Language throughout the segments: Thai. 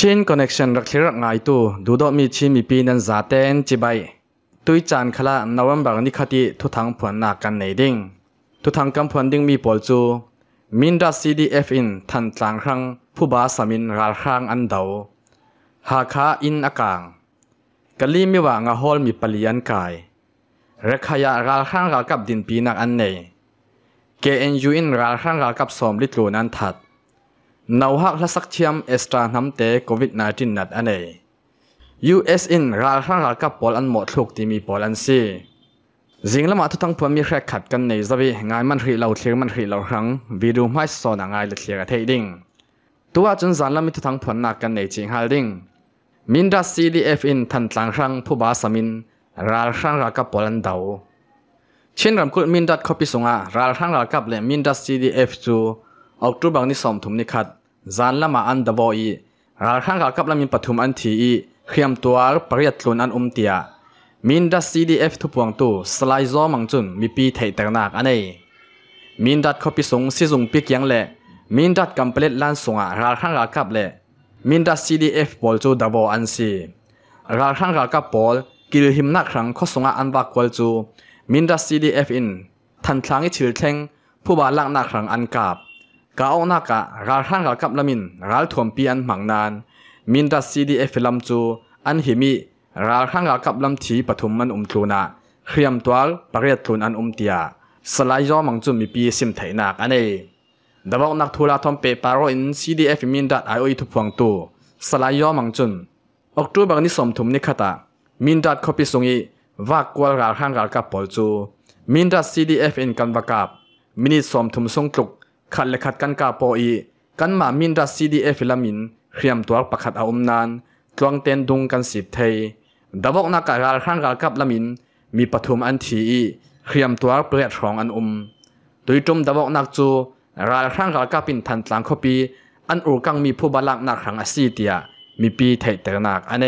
ชินคอนเนคชันรักที่รักง่ายตัวดูดมีชินมีปีนันซาเต้นจีบไปตุยจานขลานาวันบางนิคติทุทังผวนนากันในดิ่งทุทังกันผวนดิ่งมีปอลจูมินดัสซีดีเอฟอินทันจางครั้งผู้บาสามินราครั้งอันเดาหาขาอินอากางกะลีมีว่างาฮอลมีปลีอันกายรักขยะราครั้งรากับดินปีนักอันในเกเอ็นยูอินราครั้งรากับสมฤทธิ์ลูนันทัดนาวฮักและสักเทียมเอสตราน้ำเตะโควิด-19 นัดอันเองยูเอสอินราคาราคาปอลอันหมดถูกที่มีปอลอันซีสิ่งละมาทุกทั้งพวกมีแคร์ขัดกันในจะวิงานมันรีเราเทียมันรีเราครั้งวิดูไม่สอนงานเทียกเทดิ้งตัวจนสารละมีทุกทั้งพวกนักกันในจริงฮาดิ้งมินดัสซีดีเอฟอินทันต่างครั้งผู้บาสมินราคาราคาปอลอันเดาเช่นรำคุดมินดัสคอปิสงะราคาราคาเล่มินดัสซีดีเอฟจูออกตัวบางนิสมถุมนิคัดจานละมาอันดับอีราคาราคาละมีปฐุมอันทีอีเขียมตัวปริยัติลุนอันอมเตียมินดัสซีดีเอฟทุบวงตัวสไลซ์จอมังจุนมีปีไทยแต่หนักอันเองมินดัดคอปิสงซิซุงปีกยังเละมินดัดกัมเปเลตลันสงะราคาราคาเละมินดัสซีดีเอฟบอลจูดับบออันซีราคาราคาบอลกิลหิมนักครั้งข้อสงะอันวักบอลจูมินดัสซีดีเอฟอินทันครั้งอิชิลเทงผู้บาลักนักครั้งอันกาบก้าวนักะราคาราคาละมินราลถ่วมปีอันหมังนานมินดัสซีดีเอฟลำจูอันหิมิราคาราคาลำทีปฐมมันทุนาเขียมตัวปริยัติลุนอันอมเตียสลายจอมังจุนมีปีสิมไทยนักอันเองดับนักทุลาทอมเปปารอินซีดีเอฟมินดัดไอโอทุพวงตัวสลายจอมังจุนออกตัวบางนิสมถุมนิคตามินดัดคอปิสงอีวักกวลราคาราคาปอลจูมินดัสซีดีเอฟอินกันประกาบมินิสมถุมทรงกลุกขัดเลขัดกันกาโปอีกันมามินดัสซีดีเอฟลามินเขียมตัวประคัดเอาอมนานกลวงเต้นดุงกันสิบเทยดับนักการข้างการกับละมินมีปฐุมอันทีอีเขียมตัวเปลือกทองอันอมตุยจมดับนักจูราข้างการกับปินทันตลังคปีอันอูกังมีผู้บาลักนักขังอาซีเตียมีปีไทยแต่นักอันเอ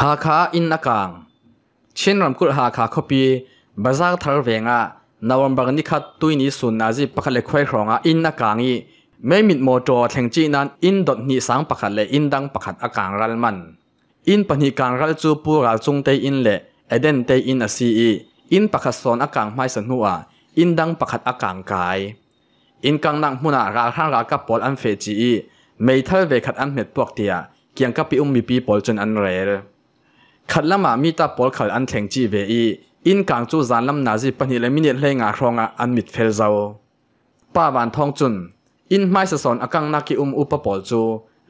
หาขาอินนักกังเช่นรำคุดหาขาคปีบาซาทาร์เวงะนวันบังนิคัดตุยนิสุนนาจิปะคัดเล็กไข่รองอินนักกังอีไม่มิดโมโจแทงจีนั้นอินดดนิสังประคัดและอินดังประคัดอาการรัลมันอินปนิการรัลจูปูรัลจงเตอินเละเอเดนเตอินอาซีอินประคัดสอนอาการไม่สนุอาอินดังประคัดอาการกายอินกังนังมุนาราข้างรากับปอลอันเฟจีไม่เท่าเวคัดอันเม็ดปวกเตียเกียงกับปีมีปีปอลจนอันเรลขัดละมามีตาปอลขัดอันแทงจีเวอีอินกังจูจานลำนาจิปนิและมิเนตเลงอาครองอันมิดเฟลเจ้าป้าบานทองจุนอินไม่สะสอนอาการนักกิอุปปอลจู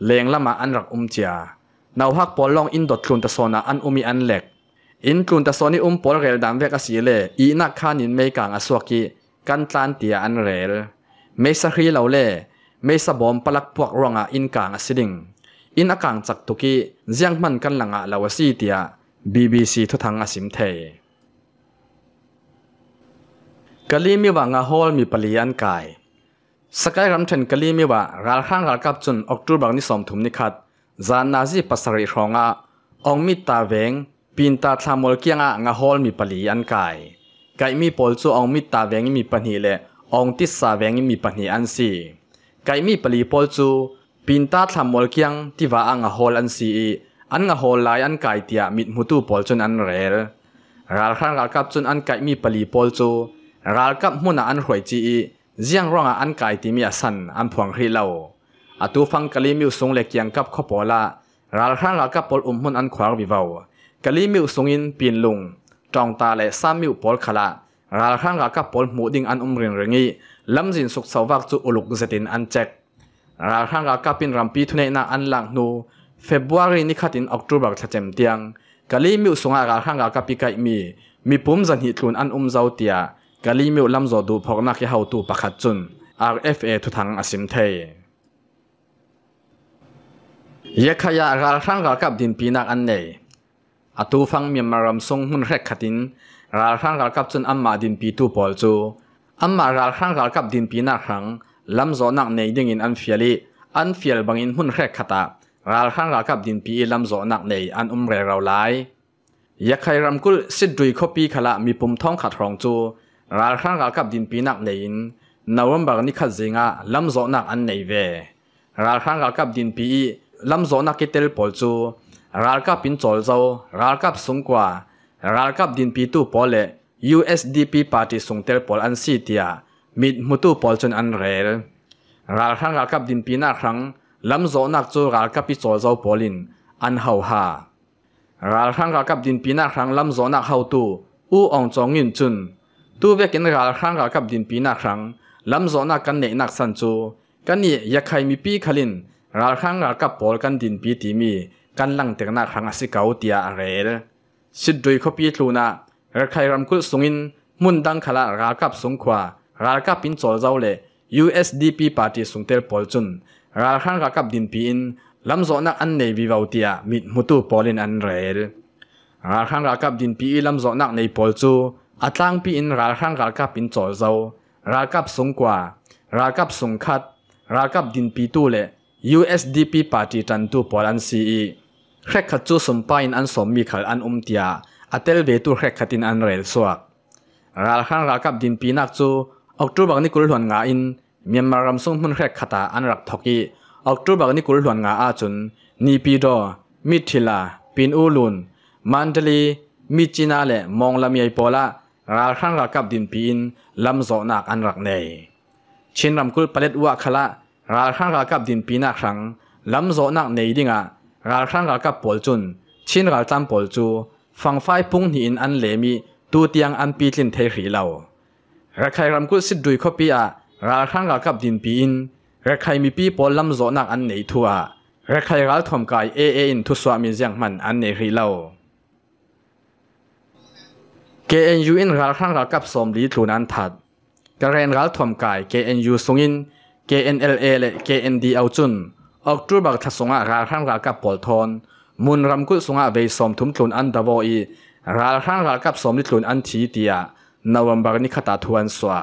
เลงละมาอันรักเจียนาวฮักปอลลองอินดดกลุนตะโซนอันมีอันเล็กอินกลุนตะโซนี่ปอลเรลดามเวกสีเลอีนักขานินไม่กางอสวกิกันตานเตียอันเรลไม่สะรีเหล่าเล่ไม่สะบอมปลักพวกรองอินกางอสิดิงอินอากางจักตุกิเจียงมันกันหลังเหล่าสีเตียบีบีซีทุทังอสิมเทกะลีมีว่างาฮอลมีปลีอันกายสกายรัมเทนกะลีมีว่าราข้างรากับจนออกตัวบางนิสมถุมนิคัดจานนาจีปัสริรององมิตาเวงปีนตาทามลเกียงงาฮอลมีปลีอันกายไก่มีปอลจูองมิตาเวงมีปัญหีและองติสาเวงมีปัญหีอันซีไก่มีปลีปอลจูปีนตาทามลเกียงที่ว่างาฮอลอันซีอันงาฮอลลายอันกายเตียมิดมุตุปอลจนอันเรลราข้างรากับจนอันไก่มีปลีปอลจูรากับมุนอันหวยจีเจียงร่องอันกายที่มีสันอันพวงรีเหล่าอาตูฟังกะลีมิวสงเล็กยังกับข้อปอละราข้างรากับปอลมุนอันขวางวิวาวกะลีมิวสงอินปีนลงจองตาและสามมิวปอลขละราข้างรากับปอลหมูดิ่งอันเรียงเรียงีลำจินสุกสวักจูอุลุกเจตินอันแจกราข้างรากับปินรัมปีทุเนนาอันหลังนูเฟบรุรีนิคัดินออกตุบักเฉมเตียงกะลีมิวสงราข้างรากับปีไกมีปุ่มจันหิทุนอันเจ้าเตียกะลีมิวลำจอดูพอกนักเฮาตูประคัดจุน RFA ทุทังอสิมเทยยขยะราคางรากับดินปีนักอันเนยอาตูฟังมีมารำทรงหุ่นแรกขัดินราคางรากับจุนอัมมาดินปีตูปอลจูอัมมาราคางรากับดินปีนักครั้งลำจอนักเนยดิ่งอินอันเฟียลีอันเฟียลบังอินหุ่นแรกขัดตาราคางรากับดินปีลำจอนักเนยอันเรราไลยขยรำกุลสิดดุยคปีขละมีปุ่มท้องขัดรองจูราคารากับดินปีนักในนาวมบานิคัดเจงะลำโจนักอันในเว ราลข้างราลกับดินปีลำโซนักกิเตลปอลจูราลกับปินโจลเจ้าราลกับสุงกว่าราลกับดินปีตู้ปอลเล่ USDP ปาร์ตี้สุงเตลปอลอันซีเตียมิดมุตู้ปอลจนอันเรลราลข้างราลกับดินปีหน้าครั้งลำโซนักจูราลกับปิโจลเจ้าปอลินอันเฮาฮาราลข้างราลกับดินปีหน้าครั้งลำโซนักเฮาตู้อูอองจงยินจุนตู้เวกินราลข้างราลกับดินปีหน้าครั้งลำโซนักกันเนกนักสันจูกันนี่ยาใครมีปีขลินราลข้างราลกับปอลกันดินปีตีมีกันลังเตกนักครั้งอาศิเกาเตียอะไรเลยสิดุยขบีทูน่ะรักใครรำกุศลงินมุนดังขลาราลกับสงขวาราลกับปินโจลเจ้าเล่ USDP ปาร์ตี้สุงเตลปอลจุนราลข้างราลกับดินปีอินลำโซนักอันในวิวาวเตียมิดมุตุปอลินอันเรลราลข้างราลกับดินปีลำโซนักในปอลจูอัตลังปีอินราลข้างราลกับปินโจลเจ้าราลกับสงขวาราลกับสงขัดราลกับดินปีตูเล่ USDP ปาร์ตี้จันตุปอลันซีอีแครกขัดจูสมปายินอันสมมีขัดอันเตียอัตเตลเบตูแครกขัดินอันเรลสวกราลข้างราลกับดินปีนักจูออกจูบักนิกุลหลวนงาอินเมียนมารำซุ่มหุ่นแครกขัดตาอันรักทอกีออกจูบักนิกุลหลวนงาอาจุนนีปีดอมิทิลาปินอูลุนมันเดลีมิจินาเล่มองลำไยปอละราลข้างราลกับดินปีอินลำโจนักอันรักเนยเช่นรำกุลปเลตวะขละราลข้างราลกับดินปีนักครั้งลำโจนักเนยดิ่งะราลข้างราลกับปอลจุนชินราลจำปอลจูฟังไฟพุ่งหินอันเลมีตูเตียงอันปีลินเทรีเหล่ารักใครรำกุศิดุยขบีอาราลข้างราลกับดินปีอินรักใครมีปีปอลลำโจนักอันเนยทัวรักใครราลทอมกายเอินทุสวามีเจียงมันอันเนรีเหล่า KNU อินราลข้างราลกับสมลีทูนันทัดกระเรนราลทอมกาย KNU สุงิน KNLA และ KND เอาจุนออกจูบักทัศงะราลข้างราลกับปอลทอนมุนรำกุศงะเวสมทุมทุนอันดาวอีราลข้างราลกับสมนิทุนอันทีเตียนวมบานิคตาทวนสวะ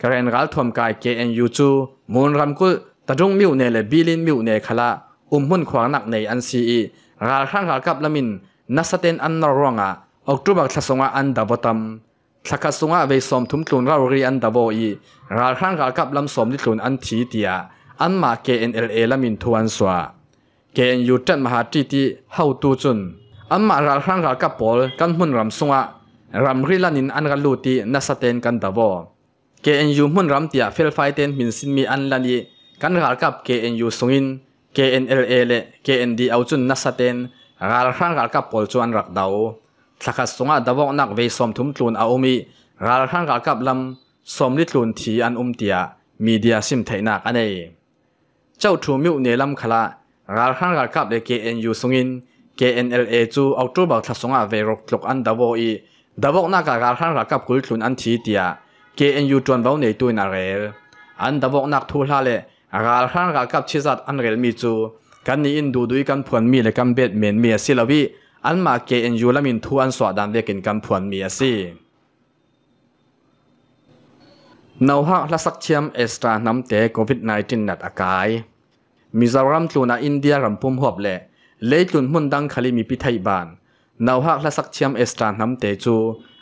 กระเรนราลทอมกาย KNU จูมุนรำกุตะดุงมิวเนและบิลินมิวเนขละมุ่นขวางหนักในอันซีอีราลข้างราลกับละมินนัสเตนอันนรองะออกจูบักทัศงะอันดาวตัมทักษงะเวสมทุมทุนราลรีอันดาวอีราลข้างราลกับลำสมนิทุนอันทีเตียอันมา KNLA ละมินทวนสวะ KNU จัดมหาจิติเฮาตูจุนอันมาราลข้างราลกับปอลกันหุ่นรำสงะรำริลันินอันกันลูตีนัสเตนกันดาว KNU หุ่นรำเตียเฟลไฟเตนมินซินมีอันลันีกันราลกับ KNU สุงิน KNLA และ KND เอาจุนนัสเตนราลข้างราลกับปอลจวนรักดาวทักษงะดาวนักเวสมทุมทุนเอามีราลข้างราลกับลำสมลิทุนทีอันเตียมีเดียซิมไทยนักอันเอเจ้าทูมิวเนลัมคลาราลข้างราลกับเล KNU สุงิน KNLA จูออกจูบักทัศงะเวรกตกอันดาวอีดาวนักราลข้างราลกับกุลทุนอันทีเตีย KNU จวนเบาในตัวนาเรลอันดาวนักทูลาเลราลข้างราลกับชิจัดอันเรลมีจูกันนี้อินดูดุยกันพวนมีและกันเบ็ดเมนเมียสิลาวีอันมา KNU ละมินทูอันสวดดันเวกินกันพวนเมียสินาวฮักละสักเชียมเอสตราน้ำเตะโควิด -19 นัดอากายมิซารัมจูนาอินเดียรำพุ่มหอบเล่เล่จุนมุ่นดังคลิมีพิไทยบานนาวฮักละสักเชียมเอสตราน้ำเตะจู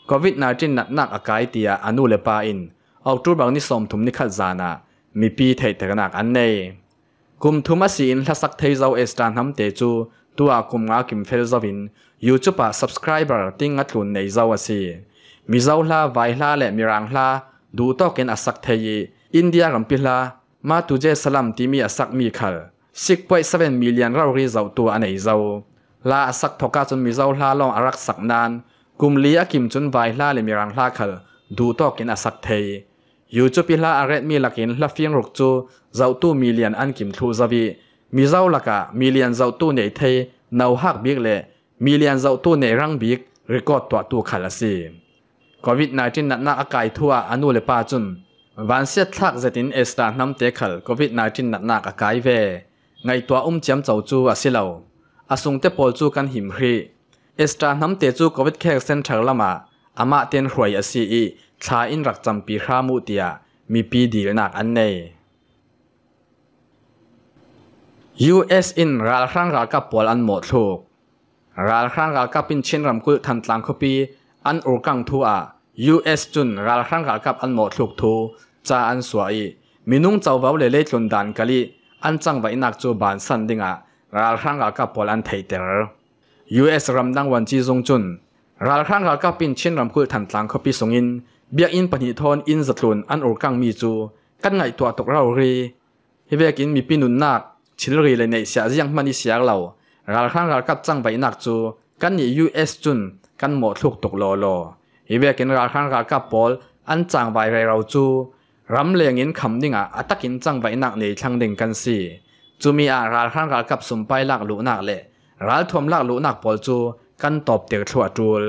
โควิด -19 นัดนักอากายเตียอนุเลปาอินออกจูบังนิสมทุมนิคัดจานามีปีไทยแต่นักอันเนยกุมทุมัสินละสักเทเจ้าเอสตราน้ำเตะจูตัวกุมงากิมเฟลซาวินยูทูปะ subscriber ติ้งอัดลุนในเจ้าสิมิซาลาไวลาและมิรังลาดูต่อเกณฑ์อสักเทยอินเดียรำพิลามาตุเจสลัมที่มีอสักมีขัล6.7 มิลลิอนเราเรียกตัวอันไหนเจ้าลาอสักทกาจนมีเจ้าลาลองอารักสักนานกุมลีอากิมจนไวลาเลมีรังลาขัลดูต่อเกณฑ์อสักเทยยูจูพิลาอาเรตมีหลักเกณฑ์ละเฟียงรกจูเจ้าตู้1 มิลลิอนอันกิมทูซาวีมีเจ้าละกะ1 มิลลิอนเจ้าตู้ไหนเทยนาวฮักบิ๊กเล่1 มิลลิอนเจ้าตู้ไหนรังบิ๊กเรกอดตัวตู้ขัลสิCOVID-19 นักอากายทั่วอนุเลปาจุนวันเสียทักเจตินเอสตาน้ำเตะขัล COVID-19 นักอากายเวไงตัวเจียมเจ้าจูอาศิเลาอาสงเตปอลจูกันหิมรีเอสตาน้ำเตะจู COVID แคร์เซนเตอร์ละมาอามาเตียนหวยอาซีอีชาอินรักจำปีข้ามุติยามีปีดีนักอันเนย US อินราลข้างราลกับปอลอันหมดถูกราลข้างราลกับปินชินรำกุลทันตลังคปีอันอุกังทัว US จุนราลข้างราลกับอันหมดถูกทูจาอันสวยมีนุ่งเจ้าเว้าเล่เล่จนดันกะลี อันจังไว้นักจูบานสันดิงะรัลครั้งกับพอลันไทเตอร์ยูเอสรำดังวันจีซงจุนรัลครั้งกับปินเช่นรำพูดทันตังเขาพิสงอินเบียอินปนิทอนอินจัตุนอันอุกังมีจูกันไงตัวตกเราเรียเบียกินมีปีนุนนักชิลรีเลยในเสียยังมันเสียเรารัลครั้งกับจังไว้นักจูกันนี่ยูเอสจุนกันหมดทุกตกลอลอเบียกินรัลครั้งกับพอลอันจังไว้เราจูรำเลียงินคำดิ่งอ่ะอัตกินจังไปนักในทางดิ่งกันสิจูมีอาราข้างรากับสมไปลักลุนักเละราทวมลักลุนักปอลจูกันตอบเดือดชัวจูล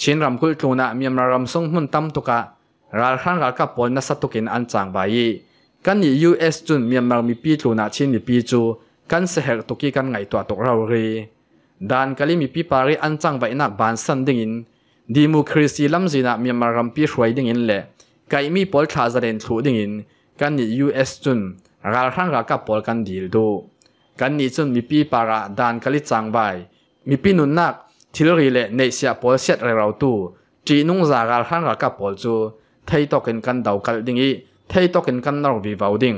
ชินรำคุยตูนะมีมารำส่งหุ่นตั้มตุกะราข้างรากับปอลนัสตุกินอันจังไปกันนี่ยูเอสจุนมีมามีปีตูนะชินมีปีจูกันเสหตุกี้กันไงตัวตกเราเรีดานกะลิมีปีปารีอันจังไปนักบานสันดิ่งดีมูคริสติลัมจีนะมีมารำปีช่วยดิ่งเละไก่มีปอลชาจะเด่นถูดิ่งกันนี่ยูเอสจุนราครั้งรากับปอลกันดีลดูกันนี่จุนมีปีปาระดานกะลิจังใบมีปีนุนนักทิลรีเละในเสียปอลเสียเราตูจีนุ่งจาราครั้งรากับปอลจูไทยตอกันกันเดากันดิ่งไทยตอกันกันนรกวิวาวดิ่ง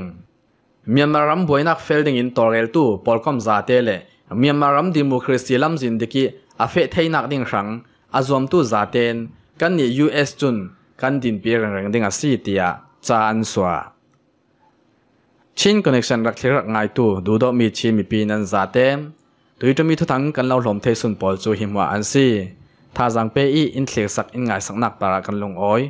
เมียมารัมบวยนักเฟลดิ่งตอเรลตูปอลคอมจาเตเละเมียมารัมดิมูคริสติลัมจินดิกิอาเฟไทยนักดิ่งสังอาจอมตูจาเตนกันนี่ยูเอสจุนกันดินเปียกเร่งดิ่งสีเตียจาอันสวาชินคอนเนคชันรักที่รักง่ายตัวดูดอกมีชินมีปีนันจาเต็มโดยจะมีทุกทั้งกันเล่าลมเทสุนปอลจูหิมว่าอันซีถ้าจังเปอีอินเทลสักอินง่ายสักหนักปารากันลงอ้อย